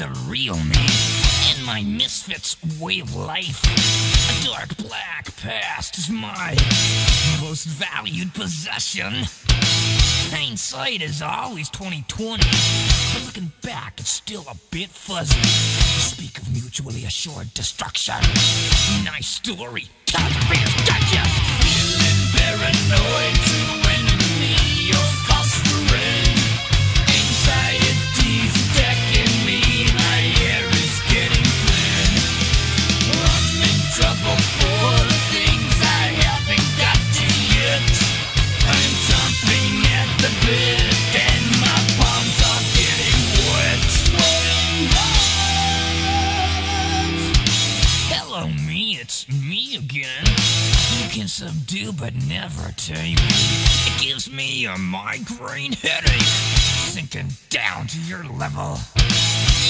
the real me and my misfits way of life. A dark black past is my most valued possession. Hindsight is always 20/20, but looking back it's still a bit fuzzy. Speak of mutually assured destruction. Nice story, time for Reader's Digest. Feeling paranoid to enemy or fostering anxieties attacking me. My hair is getting thin. I'm in trouble for the things I haven't got to yet. I'm jumping at the bit and my palms are getting wet. Hello me, it's me again. You can subdue but never tame me. It gives me a migraine headache, sinking down to your level.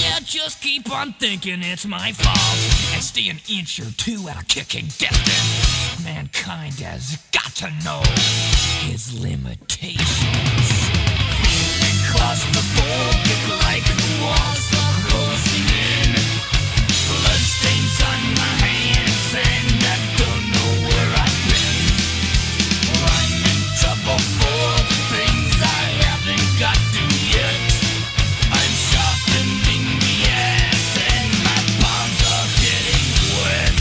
Yeah, just keep on thinking it's my fault, and stay an inch or two out of kicking distance. Mankind has got to know his limitations. Claustrophobic like the walls are closing in. Bloodstains on my hands and I don't know where I've been. I'm in trouble for the things I haven't got to yet. I'm sharpening the ass and my palms are getting wet.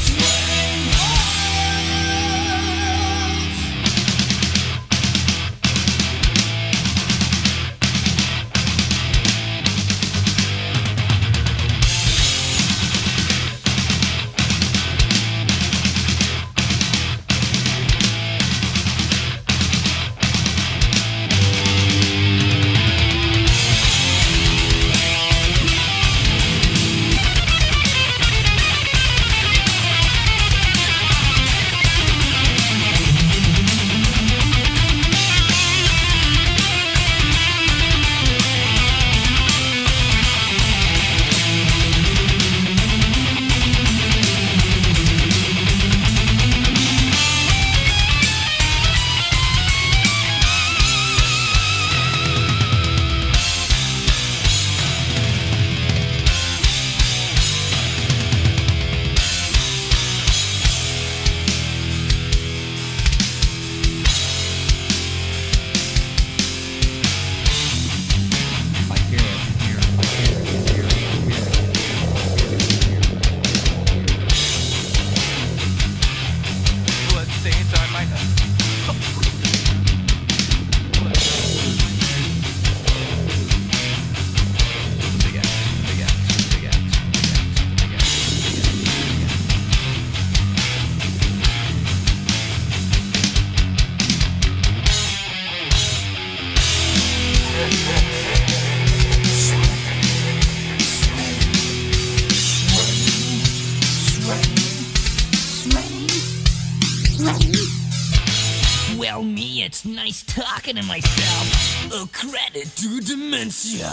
Well, me, it's nice talking to myself. A credit to dementia.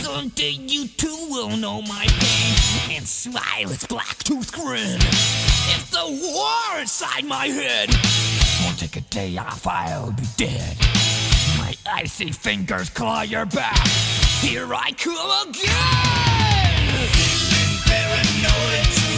Someday you too will know my pain and smile its black-toothed grin. If the war inside my head won't take a day off, I'll be dead. My icy fingers claw your back. Here I come again. Feeling paranoid.